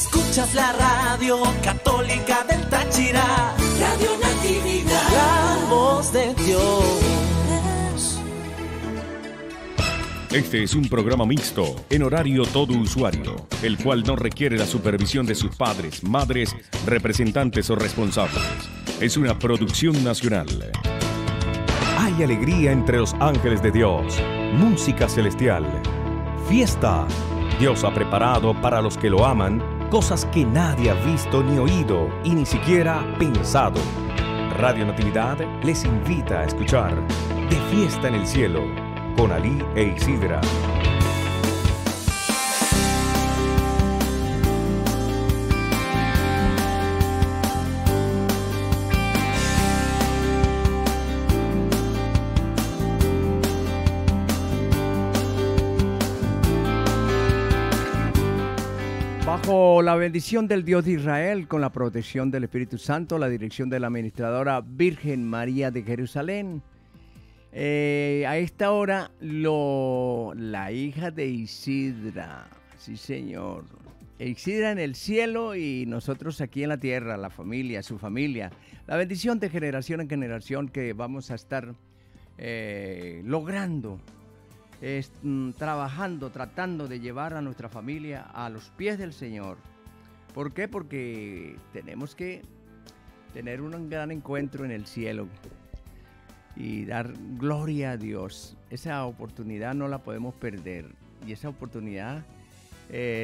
Escuchas la radio católica del Táchira, Radio Natividad, la voz de Dios. Este es un programa mixto, en horario todo usuario, el cual no requiere la supervisión de sus padres, madres, representantes o responsables. Es una producción nacional. Hay alegría entre los ángeles de Dios, música celestial, fiesta. Dios ha preparado para los que lo aman cosas que nadie ha visto ni oído y ni siquiera pensado. Radio Natividad les invita a escuchar De Fiesta en el Cielo con Ali e Isidra. Bajo la bendición del Dios de Israel, con la protección del Espíritu Santo, la dirección de la administradora Virgen María de Jerusalén, a esta hora la hija de Isidra, sí señor, Isidra en el cielo y nosotros aquí en la tierra, la familia, su familia, la bendición de generación en generación que vamos a estar logrando. Tratando de llevar a nuestra familia a los pies del Señor. ¿Por qué? Porque tenemos que tener un gran encuentro en el cielo y dar gloria a Dios. Esa oportunidad no la podemos perder y esa oportunidad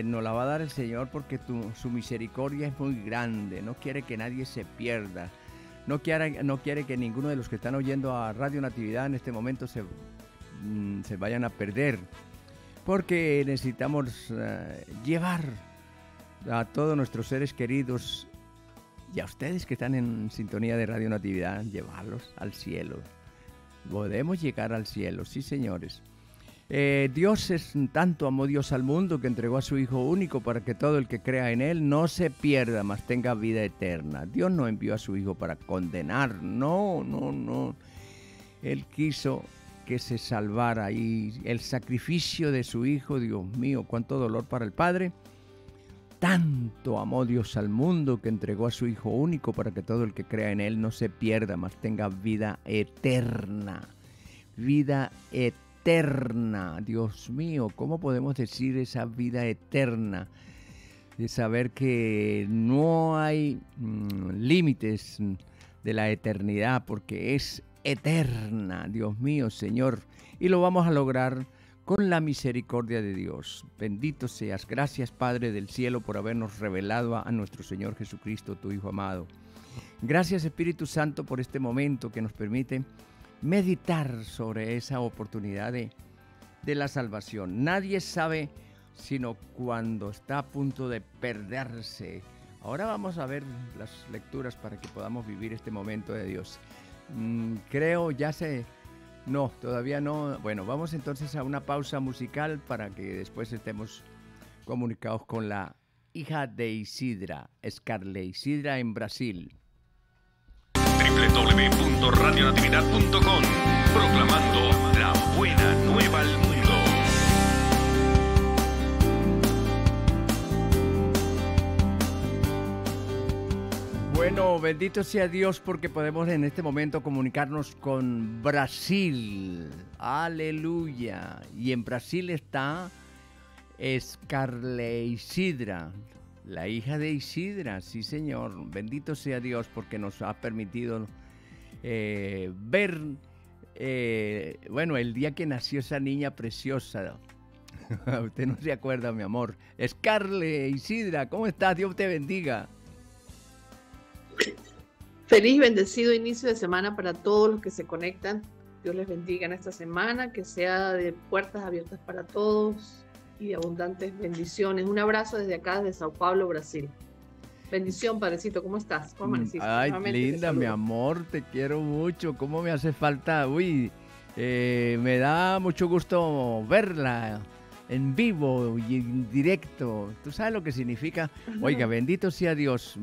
nos la va a dar el Señor porque su misericordia es muy grande. No quiere que nadie se pierda. No quiere que ninguno de los que están oyendo a Radio Natividad en este momento se vayan a perder, porque necesitamos llevar a todos nuestros seres queridos y a ustedes que están en sintonía de Radio Natividad, llevarlos al cielo. Podemos llegar al cielo, sí señores. Dios es tanto amó Dios al mundo que entregó a su Hijo único para que todo el que crea en Él no se pierda, mas tenga vida eterna. Dios no envió a su Hijo para condenar, no. Él quiso que se salvara, y el sacrificio de su Hijo, Dios mío, cuánto dolor para el Padre. Tanto amó Dios al mundo que entregó a su Hijo único para que todo el que crea en Él no se pierda, mas tenga vida eterna. Vida eterna, Dios mío, ¿cómo podemos decir esa vida eterna? De saber que no hay límites de la eternidad, porque es eterna, Dios mío, Señor, y lo vamos a lograr con la misericordia de Dios. Bendito seas, gracias Padre del cielo por habernos revelado a nuestro Señor Jesucristo, tu Hijo amado. Gracias Espíritu Santo por este momento que nos permite meditar sobre esa oportunidad de la salvación. Nadie sabe sino cuando está a punto de perderse. Ahora vamos a ver las lecturas para que podamos vivir este momento de Dios. Todavía no. Bueno, vamos entonces a una pausa musical para que después estemos comunicados con la hija de Isidra, Scarlett Isidra en Brasil. www.radionatividad.com, proclamando la buena nueva al mundo. Bueno, bendito sea Dios porque podemos en este momento comunicarnos con Brasil. Aleluya. Y en Brasil está Scarlett Isidra, la hija de Isidra. Sí, señor. Bendito sea Dios porque nos ha permitido ver, el día que nació esa niña preciosa. Usted no se acuerda, mi amor. Scarlett Isidra, ¿cómo estás? Dios te bendiga. Feliz, bendecido inicio de semana para todos los que se conectan. Dios les bendiga en esta semana, que sea de puertas abiertas para todos y de abundantes bendiciones. Un abrazo desde acá, desde São Paulo, Brasil. Bendición, padrecito, ¿cómo estás? ¿Cómo amaneciste? Ay, linda, mi amor, te quiero mucho. ¿Cómo me hace falta? Uy, me da mucho gusto verla en vivo y en directo. ¿Tú sabes lo que significa? Oiga, bendito sea Dios.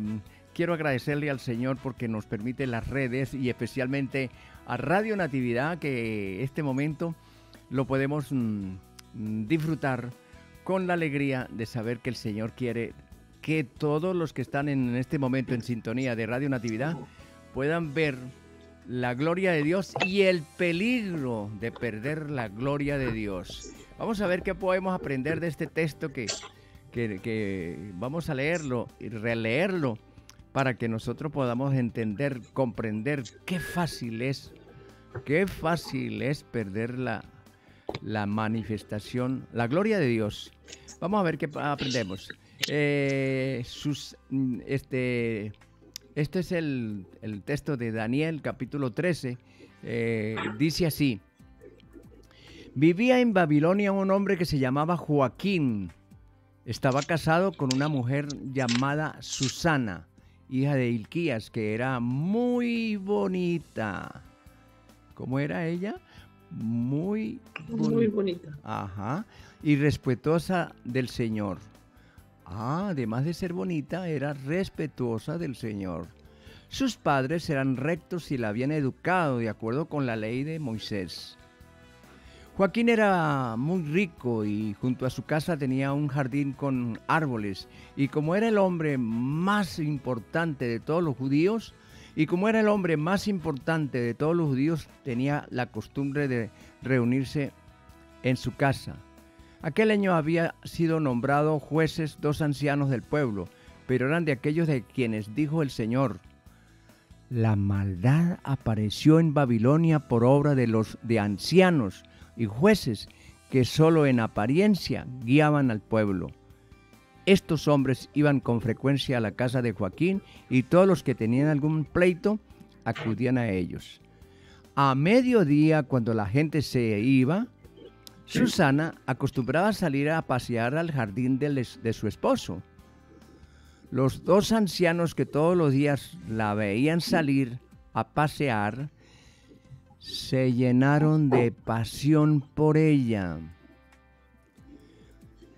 Quiero agradecerle al Señor porque nos permite las redes y especialmente a Radio Natividad, que este momento lo podemos disfrutar con la alegría de saber que el Señor quiere que todos los que están en este momento en sintonía de Radio Natividad puedan ver la gloria de Dios y el peligro de perder la gloria de Dios. Vamos a ver qué podemos aprender de este texto que vamos a leerlo y releerlo para que nosotros podamos entender, comprender qué fácil es perder la manifestación, la gloria de Dios. Vamos a ver qué aprendemos. Este es el texto de Daniel, capítulo 13. Dice así: vivía en Babilonia un hombre que se llamaba Joaquín. Estaba casado con una mujer llamada Susana, hija de Hilquías, que era muy bonita. ¿Cómo era ella? Muy bonita. Muy bonita. Ajá. Y respetuosa del Señor. Ah, además de ser bonita, era respetuosa del Señor. Sus padres eran rectos y la habían educado de acuerdo con la ley de Moisés. Joaquín era muy rico y junto a su casa tenía un jardín con árboles. Y como era el hombre más importante de todos los judíos, tenía la costumbre de reunirse en su casa. Aquel año había sido nombrado jueces 2 ancianos del pueblo, pero eran de aquellos de quienes dijo el Señor: la maldad apareció en Babilonia por obra de ancianos y jueces que solo en apariencia guiaban al pueblo. Estos hombres iban con frecuencia a la casa de Joaquín y todos los que tenían algún pleito acudían a ellos. A mediodía, cuando la gente se iba, Susana acostumbraba a salir a pasear al jardín de su esposo. Los 2 ancianos que todos los días la veían salir a pasear se llenaron de pasión por ella.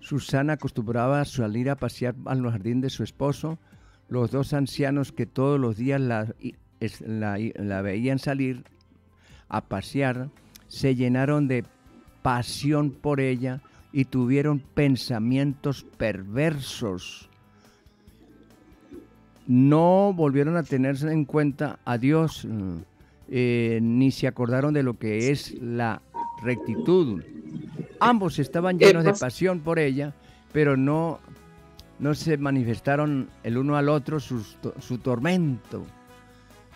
Susana acostumbraba a salir a pasear al jardín de su esposo. Los 2 ancianos que todos los días la veían salir a pasear se llenaron de pasión por ella y tuvieron pensamientos perversos. No volvieron a tener en cuenta a Dios, ni se acordaron de lo que es la rectitud. Ambos estaban llenos de pasión por ella, pero no se manifestaron el uno al otro su tormento,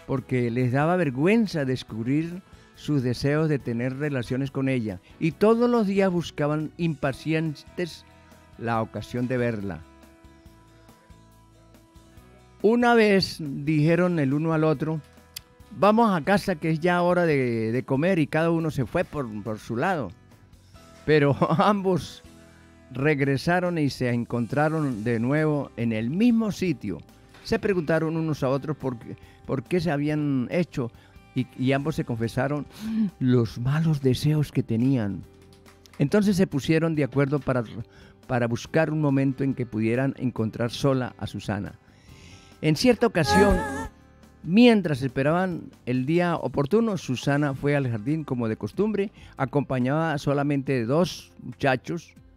porque les daba vergüenza descubrir sus deseos de tener relaciones con ella, y todos los días buscaban impacientes la ocasión de verla. Una vez dijeron el uno al otro: vamos a casa, que es ya hora de comer, y cada uno se fue por su lado. Pero ambos regresaron y se encontraron de nuevo en el mismo sitio. Se preguntaron unos a otros por qué se habían hecho, y ambos se confesaron los malos deseos que tenían. Entonces se pusieron de acuerdo para buscar un momento en que pudieran encontrar sola a Susana. En cierta ocasión, mientras esperaban el día oportuno, Susana fue al jardín como de costumbre, acompañada solamente de 2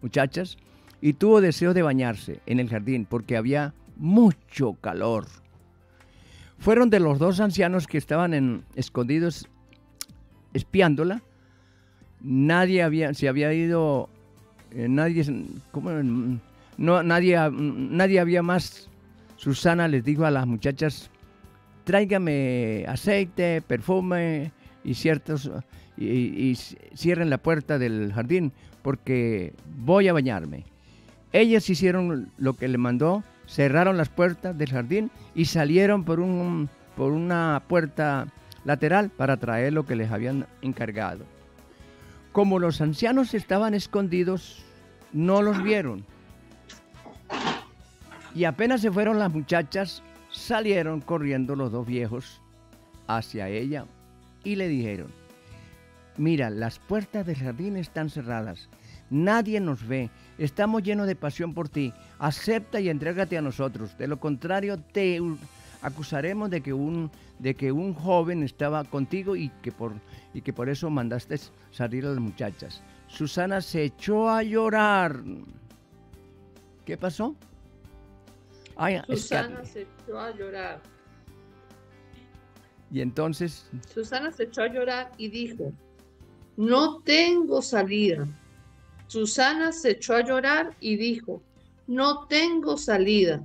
muchachas, y tuvo deseos de bañarse en el jardín porque había mucho calor. Fueron de los 2 ancianos que estaban escondidos espiándola. Nadie había más. Susana les dijo a las muchachas: tráigame aceite, perfume y cierren la puerta del jardín porque voy a bañarme. Ellas hicieron lo que le mandó. Cerraron las puertas del jardín y salieron por una puerta lateral para traer lo que les habían encargado. Como los ancianos estaban escondidos, no los vieron. Y apenas se fueron las muchachas, salieron corriendo los 2 viejos hacia ella y le dijeron: mira, las puertas del jardín están cerradas. Nadie nos ve, estamos llenos de pasión por ti, acepta y entrégate a nosotros, de lo contrario te acusaremos de que un joven estaba contigo y que por eso mandaste salir a las muchachas. Susana se echó a llorar. ¿Qué pasó? Ay, Susana se echó a llorar. Y entonces Susana se echó a llorar y dijo: no tengo salida. Susana se echó a llorar y dijo: no tengo salida.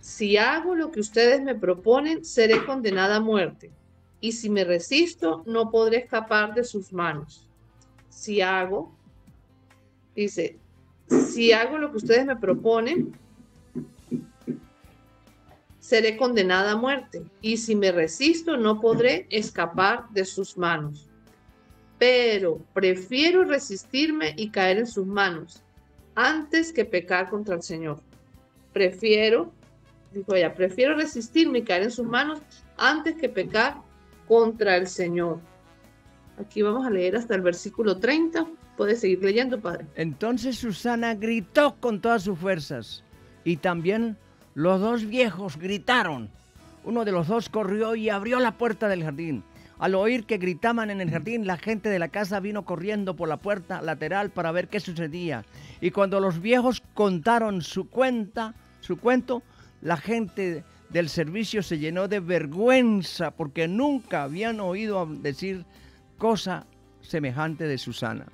Si hago lo que ustedes me proponen, seré condenada a muerte. Y si me resisto, no podré escapar de sus manos. Si hago, dice, si hago lo que ustedes me proponen, seré condenada a muerte. Y si me resisto, no podré escapar de sus manos. Pero prefiero resistirme y caer en sus manos antes que pecar contra el Señor. Prefiero, dijo ella, prefiero resistirme y caer en sus manos antes que pecar contra el Señor. Aquí vamos a leer hasta el versículo 30. Puedes seguir leyendo, padre. Entonces Susana gritó con todas sus fuerzas y también los dos viejos gritaron. Uno de los dos corrió y abrió la puerta del jardín. Al oír que gritaban en el jardín, la gente de la casa vino corriendo por la puerta lateral para ver qué sucedía. Y cuando los viejos contaron su cuento, la gente del servicio se llenó de vergüenza porque nunca habían oído decir cosa semejante de Susana.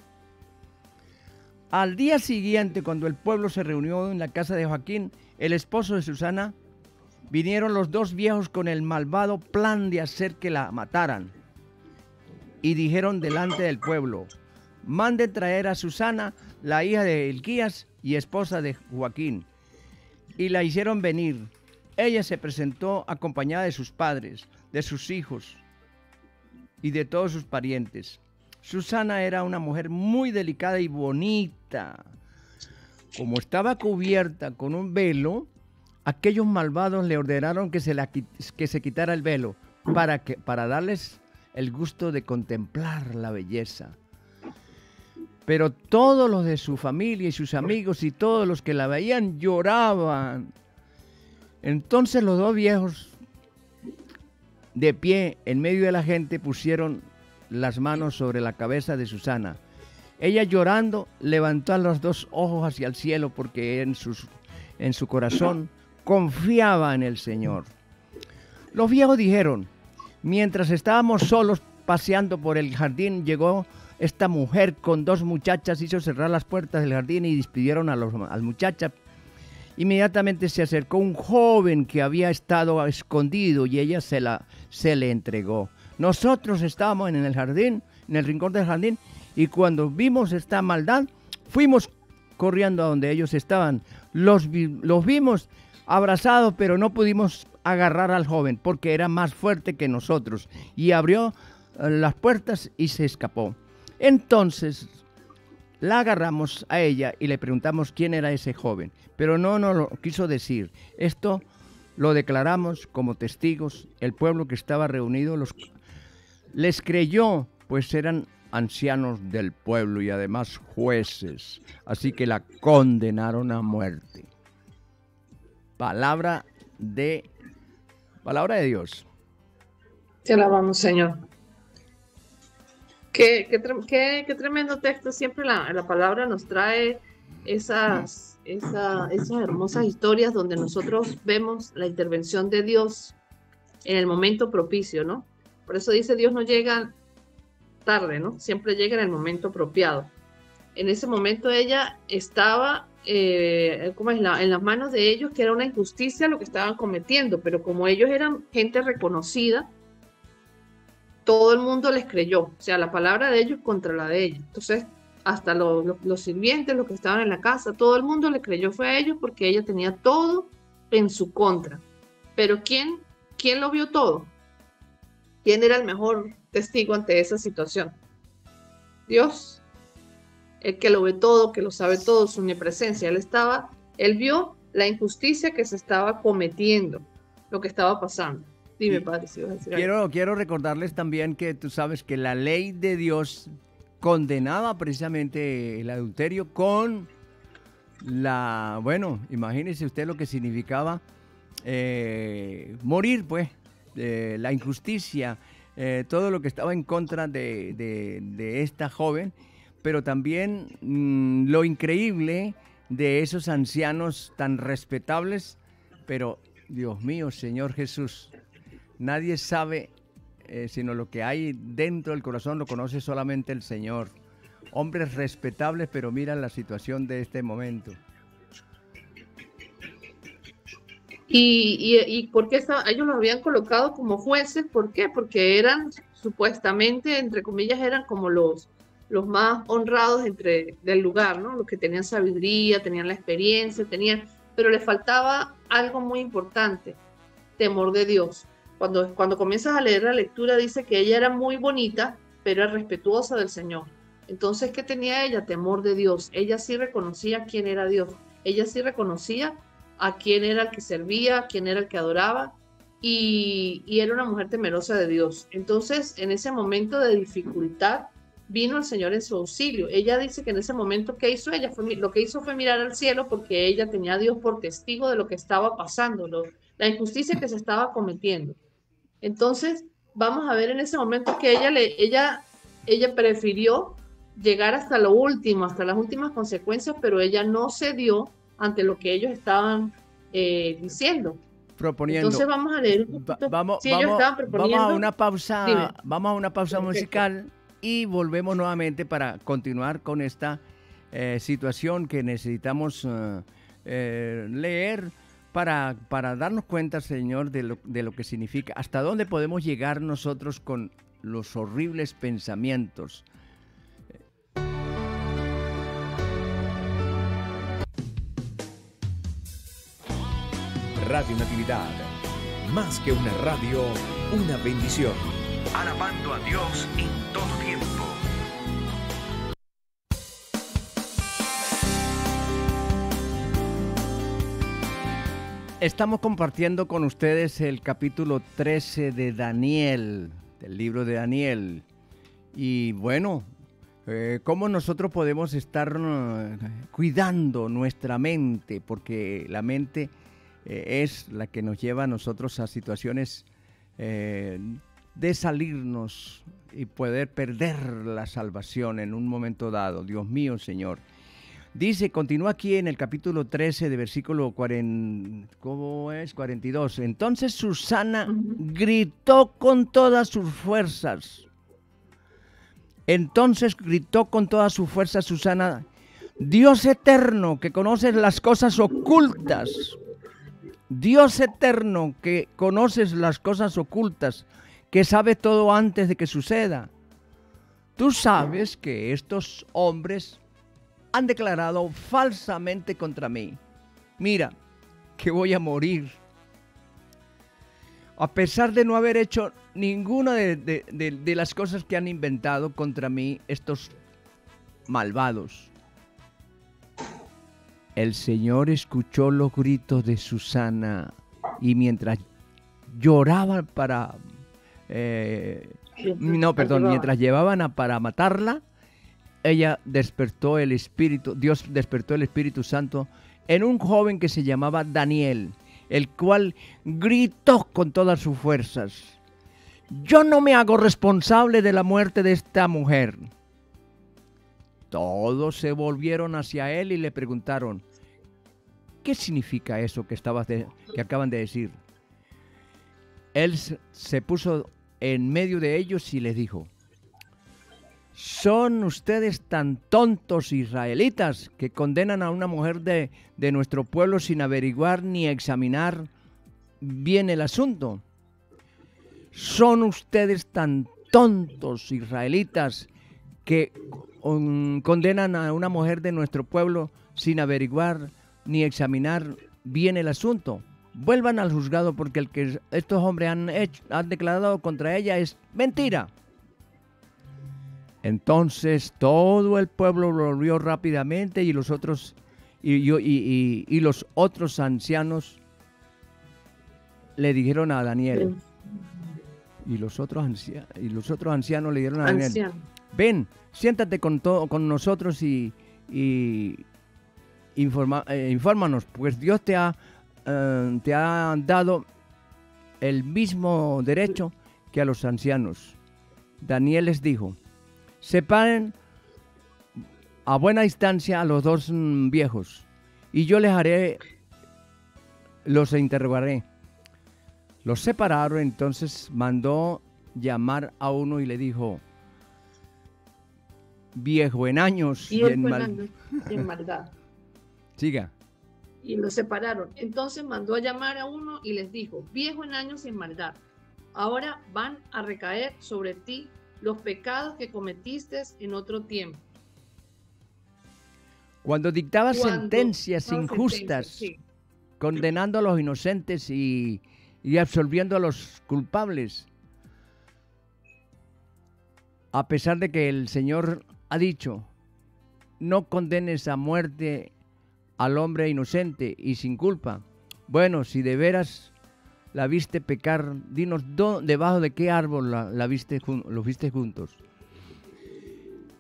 Al día siguiente, cuando el pueblo se reunió en la casa de Joaquín, el esposo de Susana, vinieron los dos viejos con el malvado plan de hacer que la mataran. Y dijeron delante del pueblo: mande traer a Susana, la hija de Hilquías y esposa de Joaquín. Y la hicieron venir. Ella se presentó acompañada de sus padres, de sus hijos y de todos sus parientes. Susana era una mujer muy delicada y bonita. Como estaba cubierta con un velo, aquellos malvados le ordenaron que se quitara el velo para darles el gusto de contemplar la belleza. Pero todos los de su familia y sus amigos y todos los que la veían lloraban. Entonces los dos viejos, de pie en medio de la gente, pusieron las manos sobre la cabeza de Susana. Ella, llorando, levantó los dos ojos hacia el cielo porque en su corazón confiaba en el Señor. Los viejos dijeron: mientras estábamos solos paseando por el jardín, llegó esta mujer con dos muchachas, hizo cerrar las puertas del jardín y despidieron a las muchachas. Inmediatamente se acercó un joven que había estado escondido y ella se le entregó. Nosotros estábamos en el jardín, en el rincón del jardín, y cuando vimos esta maldad, fuimos corriendo a donde ellos estaban. Los vimos abrazados, pero no pudimos agarrar al joven porque era más fuerte que nosotros, y abrió las puertas y se escapó. Entonces la agarramos a ella y le preguntamos quién era ese joven, pero no nos lo quiso decir. Esto lo declaramos como testigos. El pueblo que estaba reunido les creyó, pues eran ancianos del pueblo y además jueces, así que la condenaron a muerte. Palabra de Dios. Te alabamos, Señor. Qué tremendo texto. Siempre la palabra nos trae esas hermosas historias donde nosotros vemos la intervención de Dios en el momento propicio, ¿no? Por eso dice: Dios no llega tarde, ¿no? Siempre llega en el momento apropiado. En ese momento ella estaba en las manos de ellos, que era una injusticia lo que estaban cometiendo, pero como ellos eran gente reconocida, todo el mundo les creyó. O sea, la palabra de ellos contra la de ellos. Entonces, hasta los sirvientes, los que estaban en la casa, todo el mundo les creyó fue a ellos, porque ella tenía todo en su contra. Pero ¿quién lo vio todo? ¿Quién era el mejor testigo ante esa situación? Dios. El que lo ve todo, que lo sabe todo, su omnipresencia. Él vio la injusticia que se estaba cometiendo, lo que estaba pasando. Dime, padre, si vas a decir algo. Quiero recordarles también que tú sabes que la ley de Dios condenaba precisamente el adulterio con la... Bueno, imagínese usted lo que significaba morir, pues, la injusticia, todo lo que estaba en contra de esta joven. Pero también lo increíble de esos ancianos tan respetables, pero Dios mío, Señor Jesús, nadie sabe sino lo que hay dentro del corazón lo conoce solamente el Señor. Hombres respetables, pero mira la situación de este momento. ¿Y por qué ellos los habían colocado como jueces? ¿Por qué? Porque eran, supuestamente, entre comillas, eran como los más honrados del lugar, ¿no? Los que tenían sabiduría, tenían la experiencia, pero les faltaba algo muy importante: temor de Dios. Cuando comienzas a leer la lectura, dice que ella era muy bonita, pero era respetuosa del Señor. Entonces, ¿qué tenía ella? Temor de Dios. Ella sí reconocía quién era Dios. Ella sí reconocía a quién era el que servía, a quién era el que adoraba, y era una mujer temerosa de Dios. Entonces, en ese momento de dificultad, vino el Señor en su auxilio. Ella dice que en ese momento, ¿qué hizo ella? Lo que hizo fue mirar al cielo, porque ella tenía a Dios por testigo de lo que estaba pasando, la injusticia que se estaba cometiendo. Entonces, vamos a ver en ese momento que ella prefirió llegar hasta lo último, hasta las últimas consecuencias, pero ella no cedió ante lo que ellos estaban diciendo, proponiendo. Entonces vamos a leer un poquito. Vamos a una pausa. Dime. Vamos a una pausa. Perfecto. Musical, y volvemos nuevamente para continuar con esta situación que necesitamos leer para darnos cuenta, Señor, de lo que significa, hasta dónde podemos llegar nosotros con los horribles pensamientos. Radio Natividad, más que una radio, una bendición. Alabando a Dios en todo tiempo. Estamos compartiendo con ustedes el capítulo 13 de Daniel, del libro de Daniel. Y bueno, ¿cómo nosotros podemos estar cuidando nuestra mente? Porque la mente es la que nos lleva a nosotros a situaciones de salirnos y poder perder la salvación en un momento dado. Dios mío, Señor. Dice, continúa aquí en el capítulo 13 de versículo 42. Entonces Susana gritó con todas sus fuerzas. Susana, Dios eterno, que conoces las cosas ocultas. Dios eterno, que conoces las cosas ocultas, que sabe todo antes de que suceda. Tú sabes que estos hombres han declarado falsamente contra mí. Mira, que voy a morir. A pesar de no haber hecho ninguna de las cosas que han inventado contra mí estos malvados. El Señor escuchó los gritos de Susana, y mientras lloraban mientras llevaban para matarla, ella despertó el Espíritu, Dios despertó el Espíritu Santo en un joven que se llamaba Daniel, el cual gritó con todas sus fuerzas: yo no me hago responsable de la muerte de esta mujer. Todos se volvieron hacia él y le preguntaron: ¿qué significa eso que acaban de decir? Él se puso en medio de ellos y les dijo: ¿son ustedes tan tontos, israelitas, que condenan a una mujer de nuestro pueblo sin averiguar ni examinar bien el asunto? ¿Son ustedes tan tontos, israelitas, que condenan a una mujer de nuestro pueblo sin averiguar ni examinar bien el asunto? Vuelvan al juzgado, porque el que estos hombres han declarado contra ella es mentira. Entonces todo el pueblo volvió rápidamente, y los otros ancianos le dijeron a Daniel. Sí. Y los otros ancianos le dijeron a Daniel: ven, siéntate con nosotros y infórmanos, pues Dios te ha dado el mismo derecho que a los ancianos. Daniel les dijo: separen a buena distancia a los dos viejos. Y yo les haré, los interrogaré. Los separaron, entonces mandó llamar a uno y le dijo: viejo en años y en maldad. Siga. Y los separaron. Entonces mandó a llamar a uno y les dijo: viejo en años y en maldad, ahora van a recaer sobre ti los pecados que cometiste en otro tiempo. Cuando dictaba sentencias injustas, condenando a los inocentes y absolviendo a los culpables, a pesar de que el Señor ha dicho: no condenes a muerte al hombre inocente y sin culpa. Bueno, si de veras la viste pecar, dinos debajo de qué árbol lo viste juntos.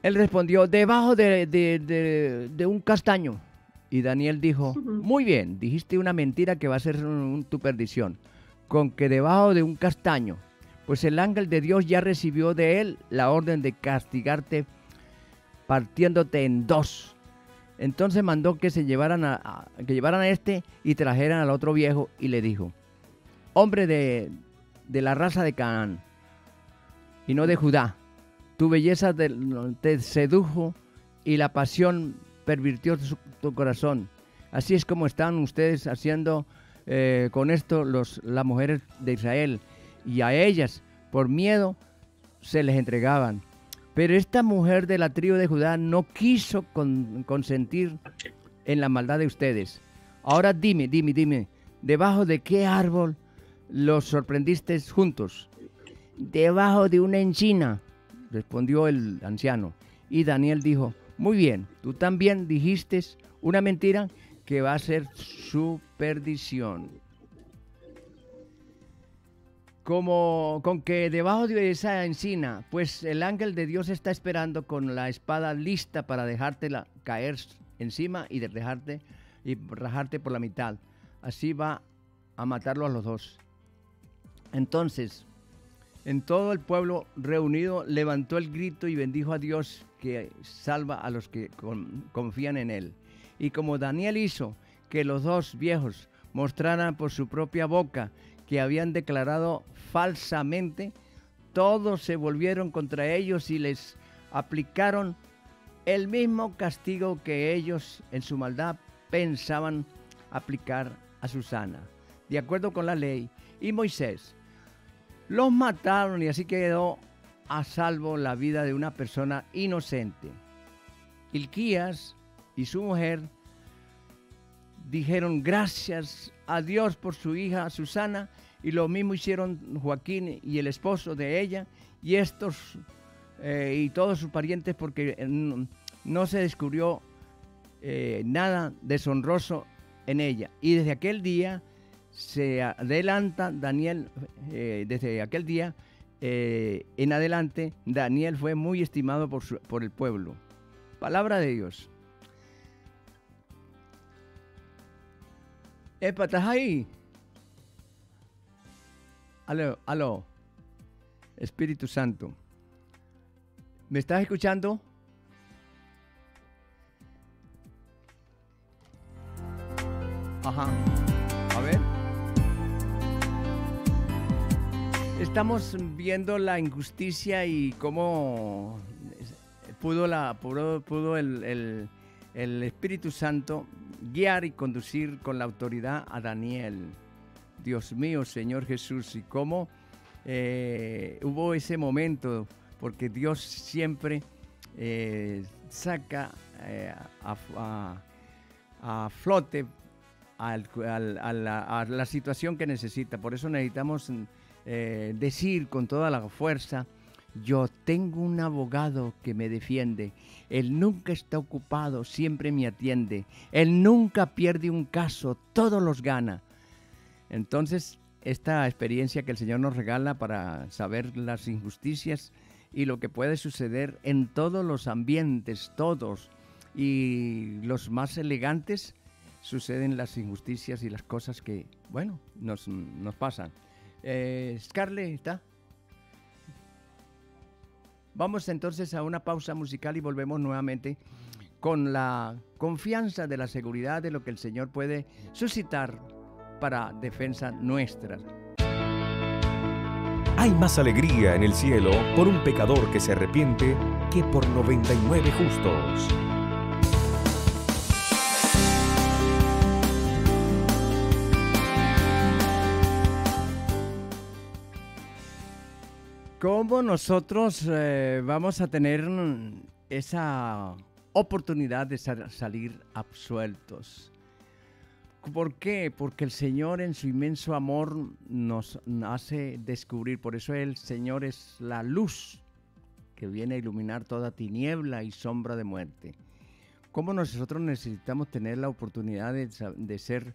Él respondió: debajo de un castaño. Y Daniel dijo: muy bien, dijiste una mentira que va a ser tu perdición, con que debajo de un castaño. Pues el ángel de Dios ya recibió de él la orden de castigarte partiéndote en dos. Entonces mandó que se llevaran a este y trajeran al otro viejo, y le dijo: hombre de la raza de Canaán y no de Judá, tu belleza te sedujo y la pasión pervirtió tu corazón. Así es como están ustedes haciendo con esto las mujeres de Israel, y a ellas por miedo se les entregaban. Pero esta mujer de la tribu de Judá no quiso consentir en la maldad de ustedes. Ahora dime, ¿debajo de qué árbol los sorprendiste juntos? Debajo de una encina, respondió el anciano. Y Daniel dijo: muy bien, tú también dijiste una mentira que va a ser su perdición. Como con que debajo de esa encina, pues el ángel de Dios está esperando con la espada lista para dejártela caer encima y rajarte por la mitad. Así va a matarlo a los dos. Entonces, en todo el pueblo reunido levantó el grito y bendijo a Dios, que salva a los que confían en él. Y como Daniel hizo que los dos viejos mostraran por su propia boca que habían declarado falsamente, todos se volvieron contra ellos y les aplicaron el mismo castigo que ellos en su maldad pensaban aplicar a Susana, de acuerdo con la ley y Moisés. Los mataron y así quedó a salvo la vida de una persona inocente. Hilquías y su mujer dijeron gracias a Dios por su hija Susana, y lo mismo hicieron Joaquín y el esposo de ella y estos y todos sus parientes, porque no se descubrió nada deshonroso en ella. Y desde aquel día en adelante Daniel fue muy estimado por el pueblo. Palabra de Dios. Epa, ¿estás ahí? Aló, Espíritu Santo, ¿me estás escuchando? Ajá, a ver. Estamos viendo la injusticia y cómo pudo el Espíritu Santo guiar y conducir con la autoridad a Daniel. Dios mío, Señor Jesús, y cómo hubo ese momento, porque Dios siempre saca a flote a la situación que necesita. Por eso necesitamos decir con toda la fuerza: yo tengo un abogado que me defiende. Él nunca está ocupado, siempre me atiende. Él nunca pierde un caso, todos los gana. Entonces, esta experiencia que el Señor nos regala para saber las injusticias y lo que puede suceder en todos los ambientes, todos, y los más elegantes, suceden las injusticias y las cosas que, bueno, nos pasan. Scarlett, ¿está? Vamos entonces a una pausa musical y volvemos nuevamente con la confianza de la seguridad de lo que el Señor puede suscitar para defensa nuestra. Hay más alegría en el cielo por un pecador que se arrepiente que por 99 justos. ¿Cómo nosotros vamos a tener esa oportunidad de salir absueltos? ¿Por qué? Porque el Señor en su inmenso amor nos hace descubrir. Por eso el Señor es la luz que viene a iluminar toda tiniebla y sombra de muerte. ¿Cómo nosotros necesitamos tener la oportunidad de ser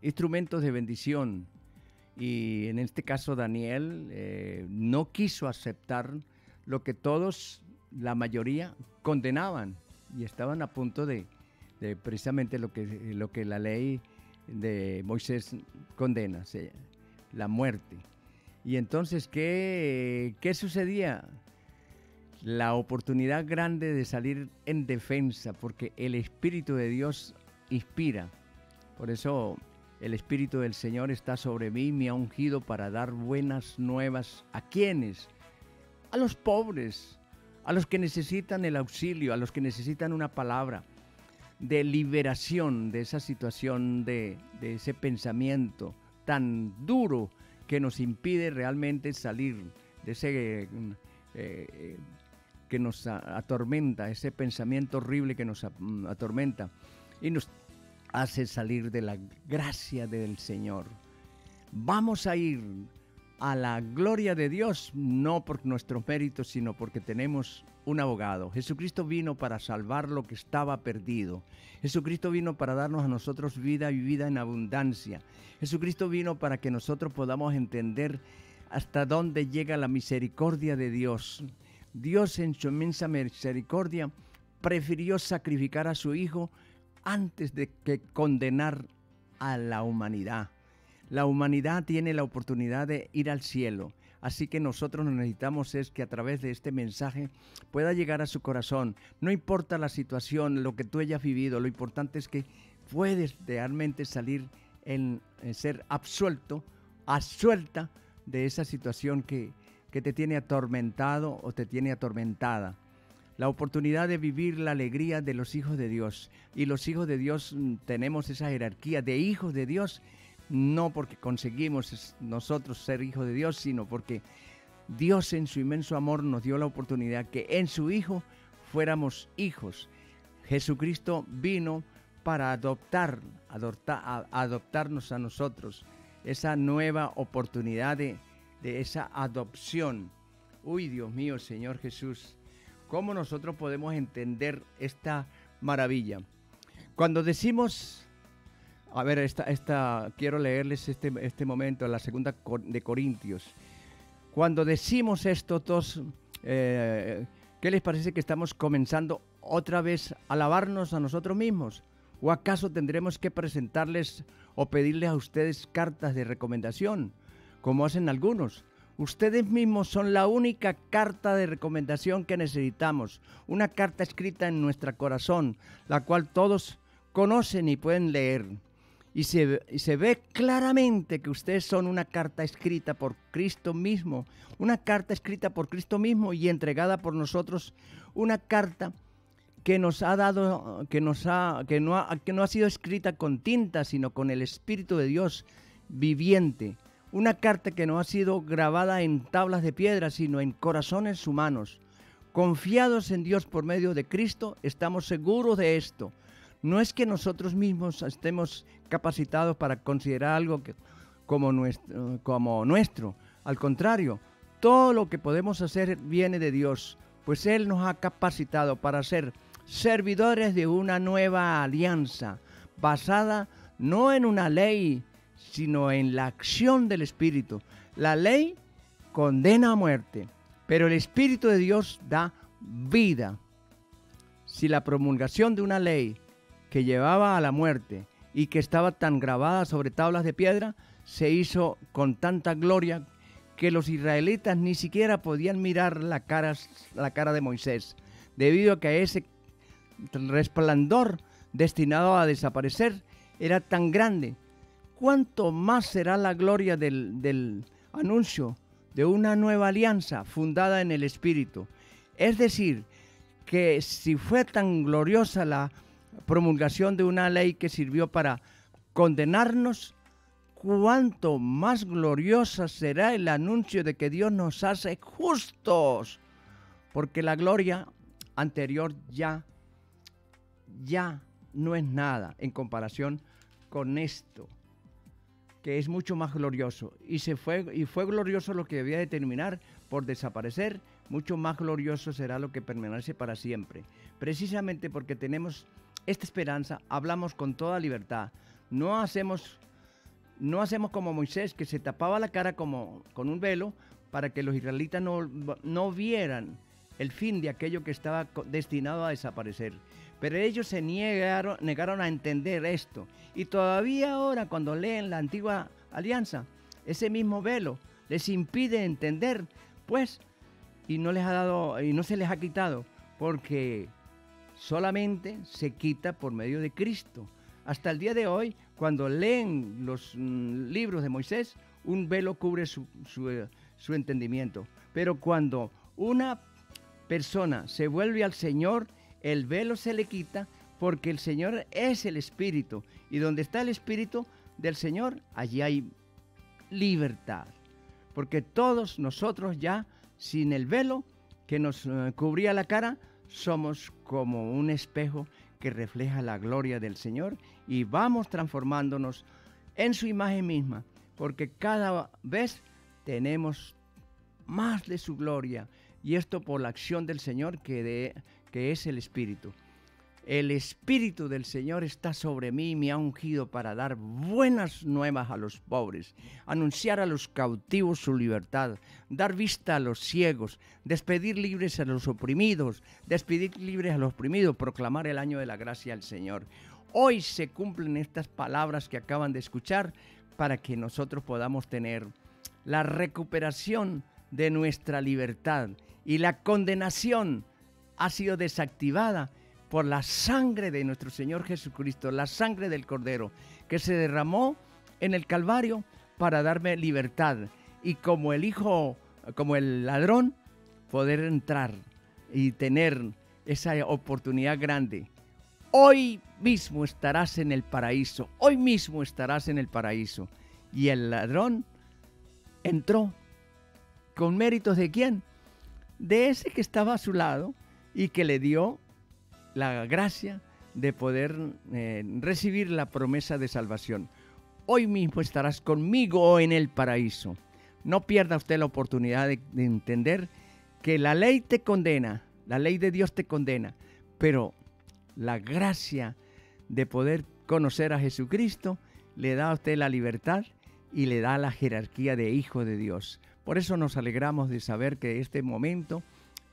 instrumentos de bendición? Y en este caso Daniel no quiso aceptar lo que todos, la mayoría, condenaban y estaban a punto de precisamente lo que la ley de Moisés condena, o sea, la muerte. Y entonces, ¿qué sucedía? La oportunidad grande de salir en defensa, porque el Espíritu de Dios inspira. Por eso el Espíritu del Señor está sobre mí, me ha ungido para dar buenas nuevas. ¿A quiénes? A los pobres, a los que necesitan el auxilio, a los que necesitan una palabra de liberación de esa situación, de ese pensamiento tan duro que nos impide realmente salir de ese que nos atormenta, ese pensamiento horrible que nos atormenta y nos hace salir de la gracia del Señor. ¿Vamos a ir a la gloria de Dios? No por nuestros méritos, sino porque tenemos un abogado. Jesucristo vino para salvar lo que estaba perdido. Jesucristo vino para darnos a nosotros vida y vida en abundancia. Jesucristo vino para que nosotros podamos entender hasta dónde llega la misericordia de Dios. Dios en su inmensa misericordia prefirió sacrificar a su Hijo antes de que condenar a la humanidad. La humanidad tiene la oportunidad de ir al cielo. Así que nosotros lo necesitamos es que a través de este mensaje pueda llegar a su corazón. No importa la situación, lo que tú hayas vivido, lo importante es que puedes realmente salir en ser absuelto, absuelta de esa situación que te tiene atormentado o te tiene atormentada. La oportunidad de vivir la alegría de los hijos de Dios. Y los hijos de Dios tenemos esa jerarquía de hijos de Dios, no porque conseguimos nosotros ser hijos de Dios, sino porque Dios en su inmenso amor nos dio la oportunidad que en su Hijo fuéramos hijos. Jesucristo vino para adoptarnos a nosotros, esa nueva oportunidad de esa adopción. Uy, Dios mío, Señor Jesús, ¿cómo nosotros podemos entender esta maravilla? Cuando decimos, a ver, quiero leerles este momento, la segunda de Corintios. Cuando decimos estos dos, ¿qué les parece que estamos comenzando otra vez a alabarnos a nosotros mismos? ¿O acaso tendremos que presentarles o pedirles a ustedes cartas de recomendación, como hacen algunos? Ustedes mismos son la única carta de recomendación que necesitamos, una carta escrita en nuestro corazón, la cual todos conocen y pueden leer. Y se ve claramente que ustedes son una carta escrita por Cristo mismo, y entregada por nosotros, una carta que nos ha dado, que no ha sido escrita con tinta, sino con el Espíritu de Dios viviente. Una carta que no ha sido grabada en tablas de piedra, sino en corazones humanos. Confiados en Dios por medio de Cristo, estamos seguros de esto. No es que nosotros mismos estemos capacitados para considerar algo como nuestro. Al contrario, todo lo que podemos hacer viene de Dios, pues Él nos ha capacitado para ser servidores de una nueva alianza, basada no en una ley, sino en la acción del Espíritu. La ley condena a muerte, pero el Espíritu de Dios da vida. Si la promulgación de una ley que llevaba a la muerte y que estaba tan grabada sobre tablas de piedra, se hizo con tanta gloria que los israelitas ni siquiera podían mirar la cara de Moisés, debido a que ese resplandor destinado a desaparecer era tan grande, ¿cuánto más será la gloria del anuncio de una nueva alianza fundada en el Espíritu? Es decir, que si fue tan gloriosa la promulgación de una ley que sirvió para condenarnos, ¿cuánto más gloriosa será el anuncio de que Dios nos hace justos? Porque la gloria anterior ya no es nada en comparación con esto, que es mucho más glorioso. Y fue glorioso lo que debía determinar por desaparecer, mucho más glorioso será lo que permanece para siempre. Precisamente porque tenemos esta esperanza, hablamos con toda libertad. No hacemos como Moisés, que se tapaba la cara con un velo para que los israelitas no vieran el fin de aquello que estaba destinado a desaparecer. Pero ellos se negaron a entender esto. Y todavía ahora, cuando leen la antigua alianza, ese mismo velo les impide entender, pues, y no se les ha quitado, porque solamente se quita por medio de Cristo. Hasta el día de hoy, cuando leen los libros de Moisés, un velo cubre su entendimiento. Pero cuando una persona se vuelve al Señor, el velo se le quita, porque el Señor es el Espíritu. Y donde está el Espíritu del Señor, allí hay libertad. Porque todos nosotros ya, sin el velo que nos cubría la cara, somos como un espejo que refleja la gloria del Señor y vamos transformándonos en su imagen misma, porque cada vez tenemos más de su gloria. Y esto por la acción del Señor que es el Espíritu. El Espíritu del Señor está sobre mí y me ha ungido para dar buenas nuevas a los pobres, anunciar a los cautivos su libertad, dar vista a los ciegos, despedir libres a los oprimidos, proclamar el año de la gracia al Señor. Hoy se cumplen estas palabras que acaban de escuchar para que nosotros podamos tener la recuperación de nuestra libertad, y la condenación ha sido desactivada por la sangre de nuestro Señor Jesucristo, la sangre del Cordero, que se derramó en el Calvario para darme libertad y como el ladrón, poder entrar y tener esa oportunidad grande. Hoy mismo estarás en el paraíso, hoy mismo estarás en el paraíso. Y el ladrón entró con méritos ¿de quién? De ese que estaba a su lado y que le dio la gracia de poder recibir la promesa de salvación. Hoy mismo estarás conmigo en el paraíso. No pierda usted la oportunidad de entender que la ley te condena, la ley de Dios te condena, pero la gracia de poder conocer a Jesucristo le da a usted la libertad y le da la jerarquía de hijo de Dios. Por eso nos alegramos de saber que este momento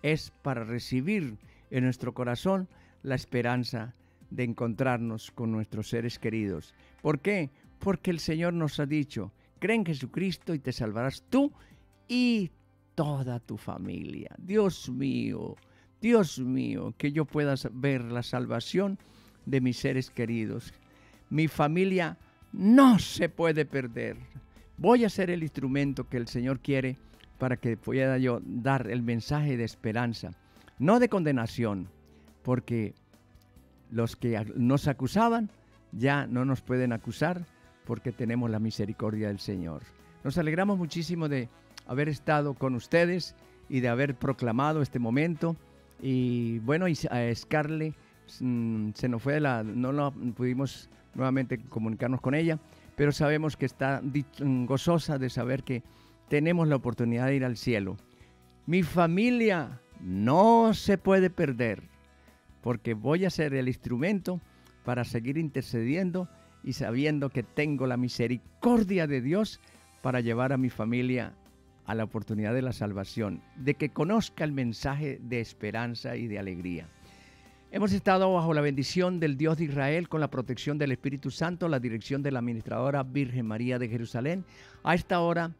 es para recibir en nuestro corazón la esperanza de encontrarnos con nuestros seres queridos. ¿Por qué? Porque el Señor nos ha dicho: cree en Jesucristo y te salvarás tú y toda tu familia. Dios mío, que yo pueda ver la salvación de mis seres queridos. Mi familia no se puede perder. Voy a ser el instrumento que el Señor quiere para que pueda yo dar el mensaje de esperanza, no de condenación, porque los que nos acusaban ya no nos pueden acusar, porque tenemos la misericordia del Señor. Nos alegramos muchísimo de haber estado con ustedes y de haber proclamado este momento. Y bueno, a Scarlett se nos fue, no pudimos nuevamente comunicarnos con ella, pero sabemos que está gozosa de saber que tenemos la oportunidad de ir al cielo. Mi familia no se puede perder, porque voy a ser el instrumento para seguir intercediendo y sabiendo que tengo la misericordia de Dios para llevar a mi familia a la oportunidad de la salvación, de que conozca el mensaje de esperanza y de alegría. Hemos estado bajo la bendición del Dios de Israel, con la protección del Espíritu Santo, la dirección de la administradora Virgen María de Jerusalén. A esta hora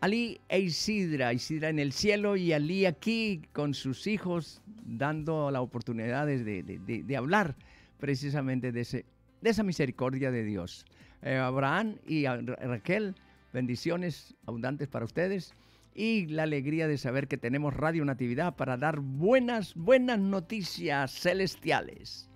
Ali e Isidra, Isidra en el cielo y Ali aquí con sus hijos, dando la oportunidad de hablar precisamente de esa misericordia de Dios. Abraham y Raquel, bendiciones abundantes para ustedes y la alegría de saber que tenemos Radio Natividad para dar buenas noticias celestiales.